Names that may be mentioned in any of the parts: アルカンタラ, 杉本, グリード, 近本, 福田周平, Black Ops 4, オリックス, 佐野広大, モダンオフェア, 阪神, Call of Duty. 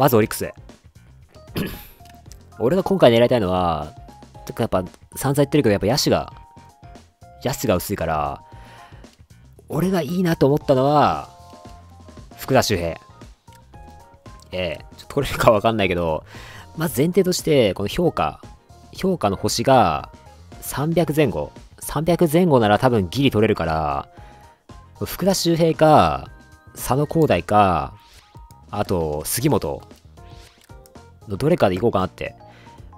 まずオリックスへ。俺が今回狙いたいのは、てかやっぱ散々言ってるけど、やっぱ野手が薄いから、俺がいいなと思ったのは、福田周平。ちょっと取れるかわかんないけど、まず前提として、この評価の星が300前後。300前後なら多分ギリ取れるから、福田周平か、佐野広大か、あと、杉本のどれかで行こうかなって、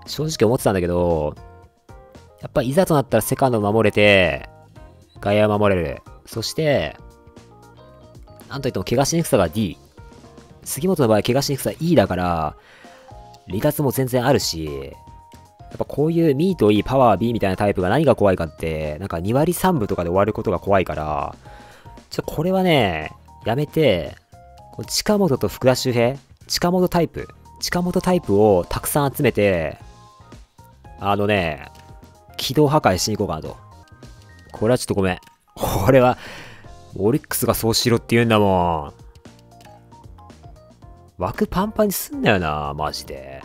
正直思ってたんだけど、やっぱいざとなったらセカンド守れて、外野を守れる。そして、なんといっても怪我しにくさが D。杉本の場合、怪我しにくさ E だから、離脱も全然あるし、やっぱこういうミート E、パワー B みたいなタイプが何が怖いかって、なんか2割3分とかで終わることが怖いから、ちょっとこれはね、やめて、近本と福田周平、近本タイプをたくさん集めて、軌道破壊しに行こうかなと。これはちょっとごめん。これは、オリックスがそうしろって言うんだもん。枠パンパンにすんなよな、マジで。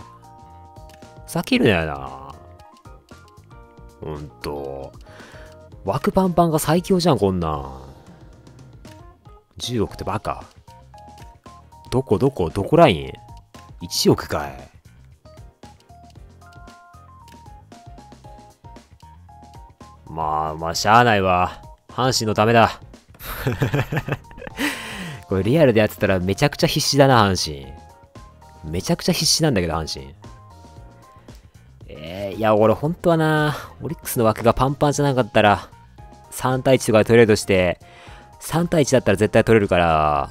避けるなよな。ほんと。枠パンパンが最強じゃん、こんなん。10億ってバカ。どこライン ?1 億かい。まあ、しゃあないわ。阪神のためだ。これリアルでやってたらめちゃくちゃ必死だな、阪神。めちゃくちゃ必死なんだけど、阪神。いや、俺本当はな、オリックスの枠がパンパンじゃなかったら、3対1とかで取れるとして、3対1だったら絶対取れるから、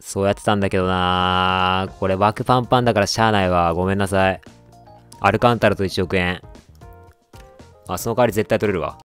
そうやってたんだけどな、これ枠パンパンだからしゃあないわ。ごめんなさい。アルカンタラと1億円。あ、その代わり絶対取れるわ。